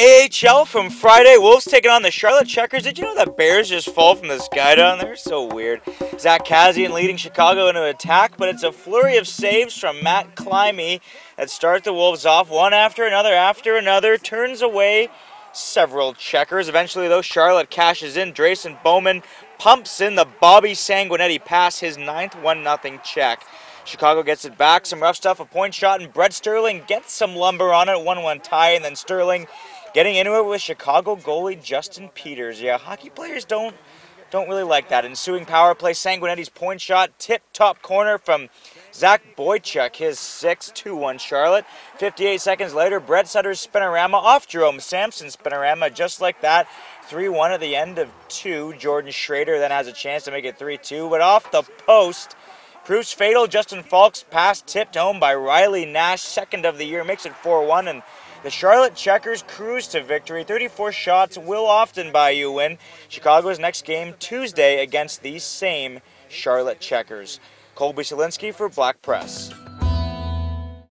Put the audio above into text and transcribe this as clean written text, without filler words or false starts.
AHL from Friday, Wolves taking on the Charlotte Checkers. Did you know that Bears just fall from the sky down there? So weird. Zach Kassian leading Chicago into attack, but it's a flurry of saves from Matt Climey that start the Wolves off one after another, turns away several checkers. Eventually, though, Charlotte cashes in. Drayson Bowman pumps in the Bobby Sanguinetti pass, his ninth 1-0 check. Chicago gets it back, some rough stuff, a point shot, and Brett Sterling gets some lumber on it, 1-1 tie, and then Sterling getting into it with Chicago goalie Justin Peters. Yeah, hockey players don't really like that. Ensuing power play, Sanguinetti's point shot, tip-top corner from Zach Boychuk, his 6, 2-1 Charlotte. 58 seconds later, Brett Sutter's spinorama off Jerome Sampson's spinorama, just like that. 3-1 at the end of 2. Jordan Schrader then has a chance to make it 3-2, but off the post. Proves fatal. Justin Falk's pass tipped home by Riley Nash, second of the year, makes it 4-1, and the Charlotte Checkers cruise to victory. 34 shots will often buy you a win. Chicago's next game Tuesday against these same Charlotte Checkers. Kolby Solinsky for Black Press.